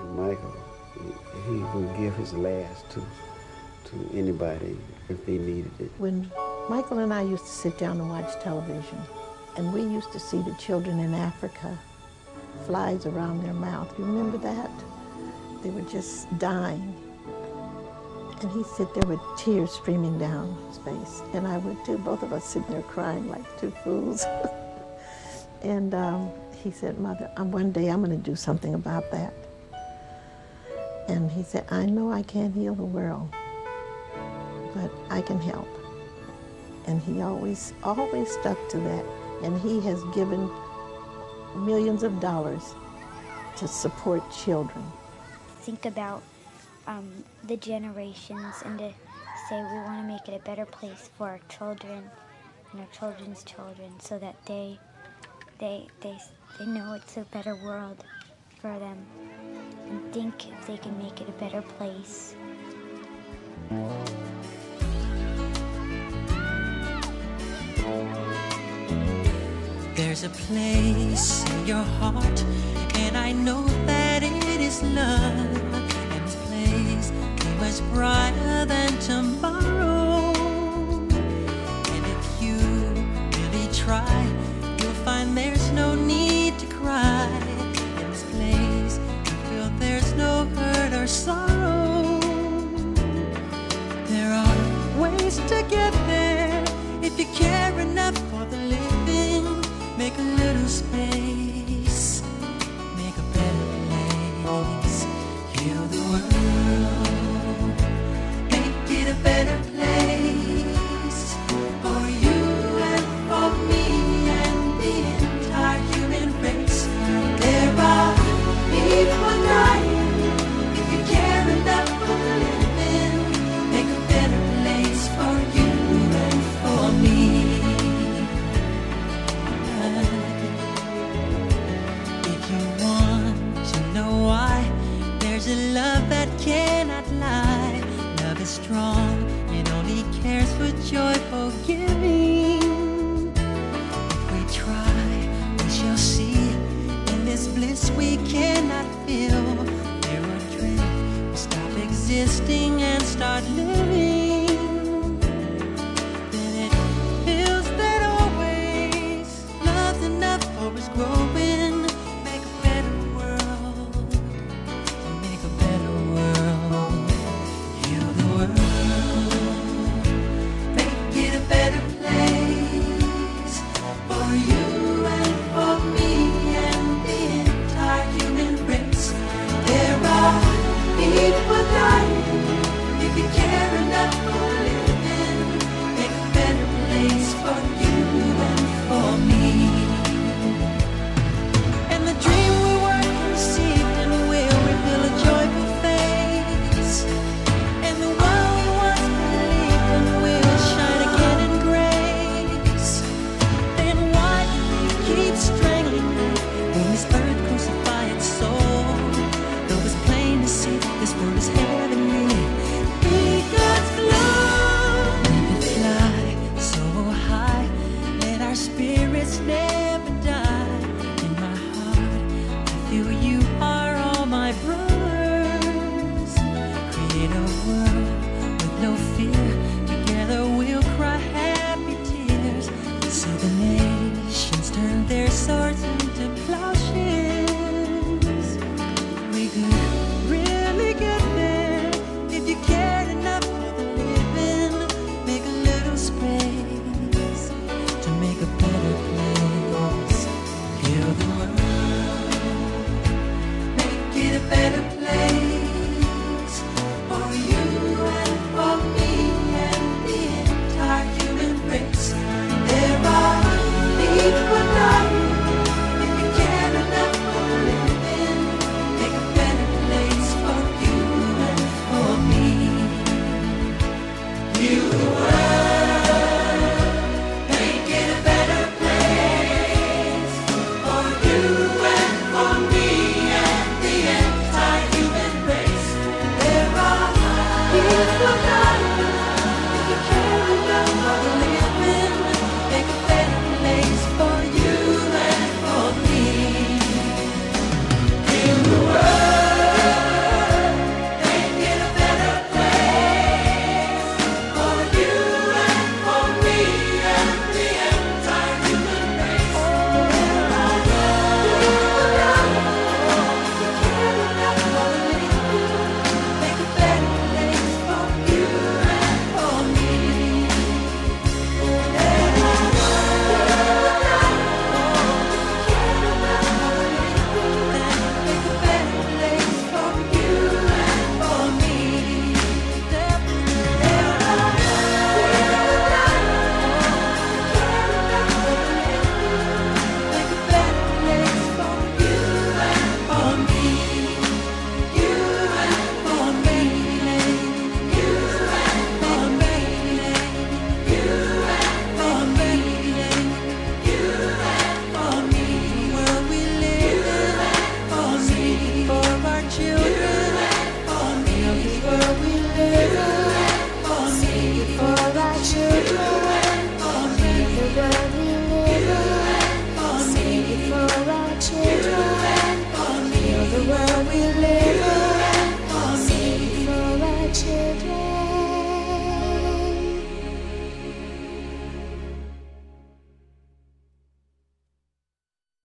And Michael, he would give his last to anybody if they needed it. When Michael and I used to sit down and watch television, and we used to see the children in Africa, flies around their mouth. You remember that? They were just dying. And he'd sit there with tears streaming down his face. And I would too, both of us sitting there crying like two fools. And he said, "Mother, one day I'm gonna do something about that." And he said, "I know I can't heal the world, but I can help." And he always stuck to that. And he has given millions of dollars to support children. Think about the generations and to say we want to make it a better place for our children and our children's children so that they know it's a better world for them and think if they can make it a better place. There's a place in your heart, and I know that it is love. And this place is much brighter than tomorrow. And if you really try, you'll find there's no need to cry. In this place, you feel there's no hurt or sorrow. There are ways to get there if you care enough for the living. Make a little space, make a better place, heal the world, make it a better place, for you and for me and the entire human race. There are people dying, if you care enough for the living, make a better place for you and for me. There's a love that cannot lie. Love is strong, it only cares for joyful giving. If we try, we shall see. In this bliss we cannot feel. There are dreams, we stop existing and start living. Then it feels that always love's enough for us growing. For you and for me and the entire human worthy.